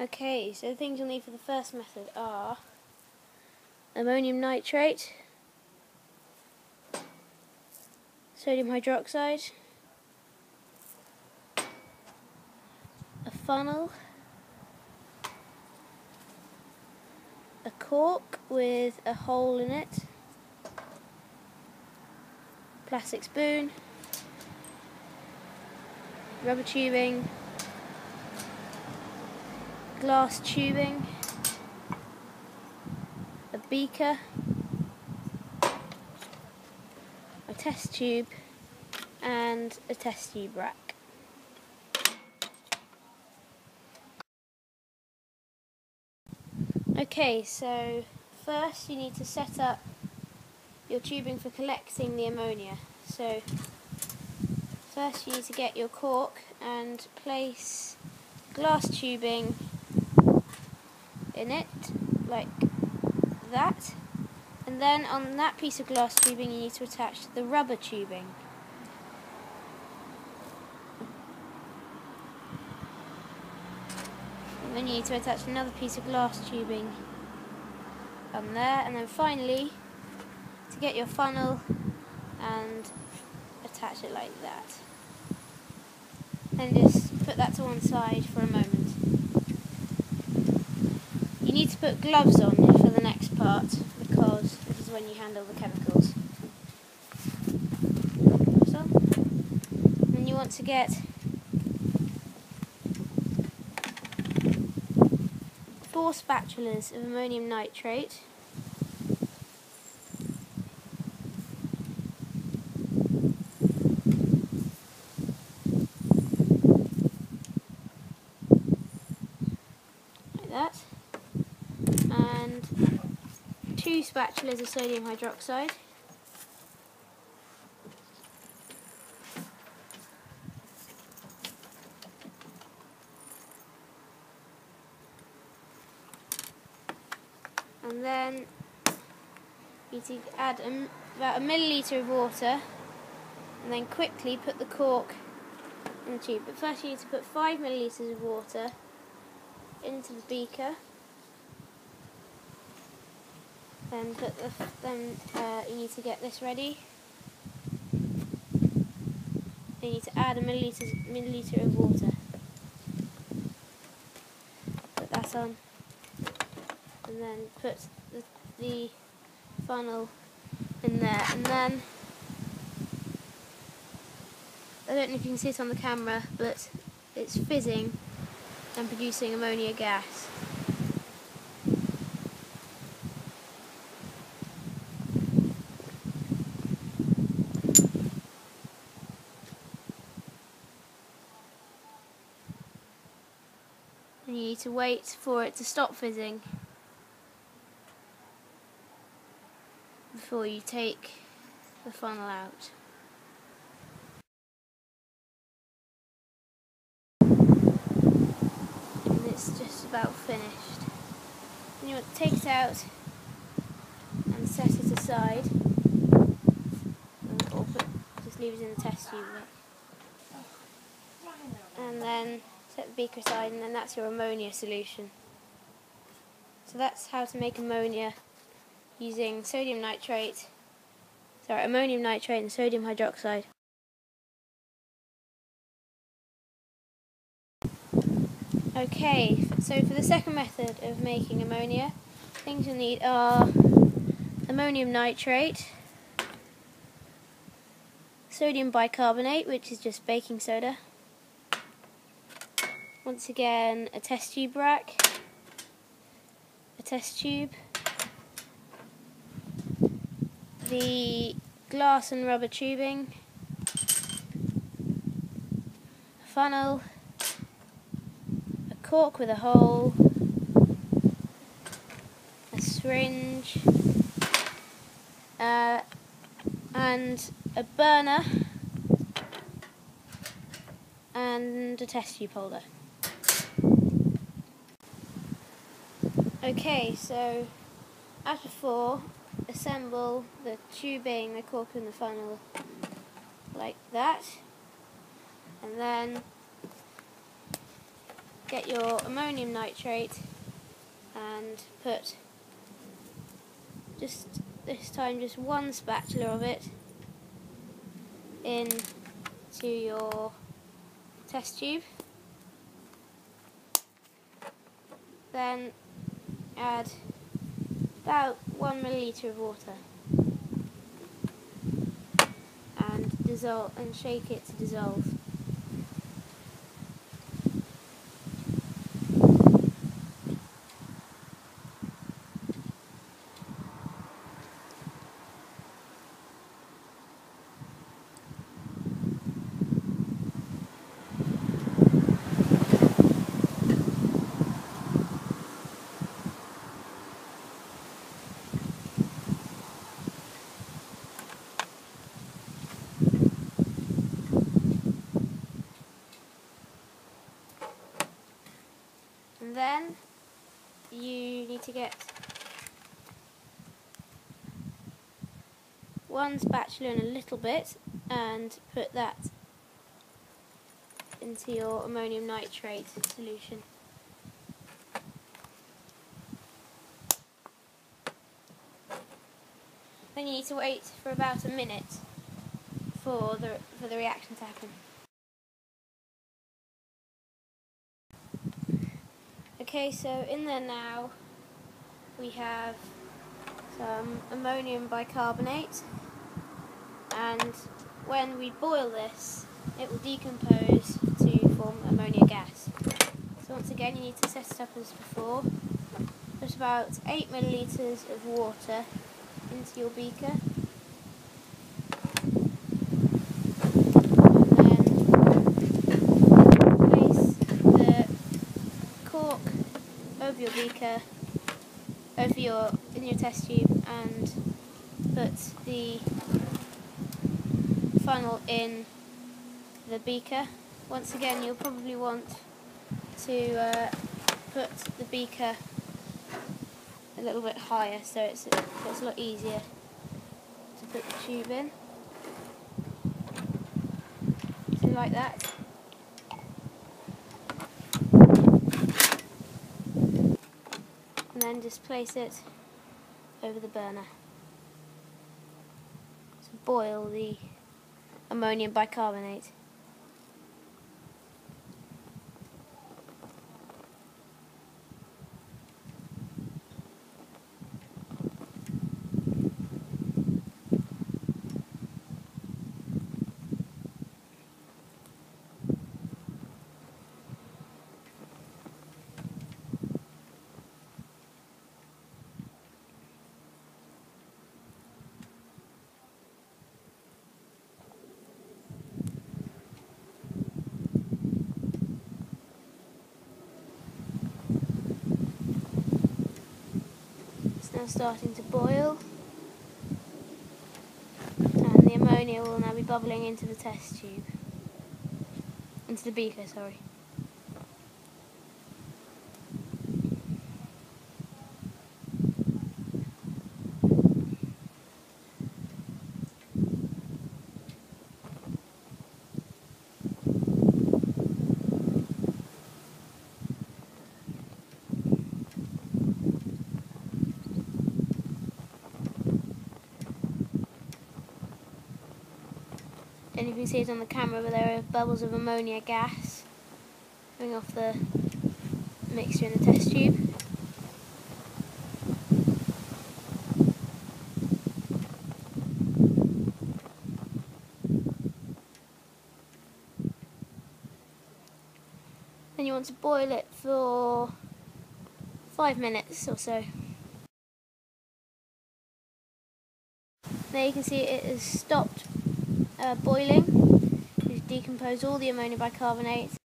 Okay, so the things you'll need for the first method are ammonium nitrate, sodium hydroxide, a funnel, a cork with a hole in it, plastic spoon, rubber tubing, glass tubing, a beaker, a test tube, and a test tube rack. Okay, so first you need to set up your tubing for collecting the ammonia. So first you need to get your cork and place glass tubing in it, like that. And then on that piece of glass tubing you need to attach the rubber tubing. And then you need to attach another piece of glass tubing on there, and then finally to get your funnel and attach it like that. Then just put that to one side for a moment. You need to put gloves on for the next part because this is when you handle the chemicals. So, then you want to get 4 spatulas of ammonium nitrate, like that, and 2 spatulas of sodium hydroxide, and then you need to add about a milliliter of water and then quickly put the cork in the tube. But first you need to put 5 milliliters of water into the beaker, then put the you need to get this ready. Then you need to add a milliliter of water, put that on, and then put the funnel in there. And then, I don't know if you can see it on the camera, but it's fizzing and producing ammonia gas. And you need to wait for it to stop fizzing before you take the funnel out. And it's just about finished. And you want to take it out and set it aside, or just leave it in the test tube. And then set the beaker aside, and then that's your ammonia solution. So that's how to make ammonia using ammonium nitrate and sodium hydroxide. Okay, so for the second method of making ammonia, things you'll need are ammonium nitrate, sodium bicarbonate, which is just baking soda, once again a test tube rack, a test tube, the glass and rubber tubing, a funnel, a cork with a hole, a syringe, and a burner, and a test tube holder. Okay, so as before, assemble the tubing, the cork and the funnel like that, and then get your ammonium nitrate and put just this time just one spatula of it into your test tube. Then add about 1 milliliter of water and dissolve and shake it to dissolve. And then you need to get one spatula and a little bit and put that into your ammonium nitrate solution. Then you need to wait for about a minute for the reaction to happen. Okay, so in there now we have some ammonium bicarbonate, and when we boil this it will decompose to form ammonia gas. So once again you need to set it up as before. Put about 8 millilitres of water into your beaker. Your beaker over in your test tube and put the funnel in the beaker. Once again, you'll probably want to put the beaker a little bit higher so it's a lot easier to put the tube in. So like that. And then just place it over the burner to boil the ammonium bicarbonate. Now starting to boil, and the ammonia will now be bubbling into the test tube, into the beaker, sorry. And you can see it on the camera, but there are bubbles of ammonia gas coming off the mixture in the test tube. Then you want to boil it for 5 minutes or so. There you can see it has stopped boiling. We've decomposed all the ammonium bicarbonate